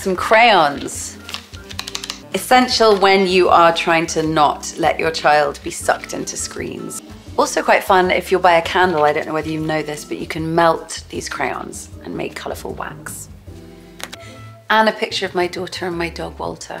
Some crayons. Essential when you are trying to not let your child be sucked into screens. Also quite fun if you'll buy a candle, I don't know whether you know this, but you can melt these crayons and make colourful wax. And a picture of my daughter and my dog Walter.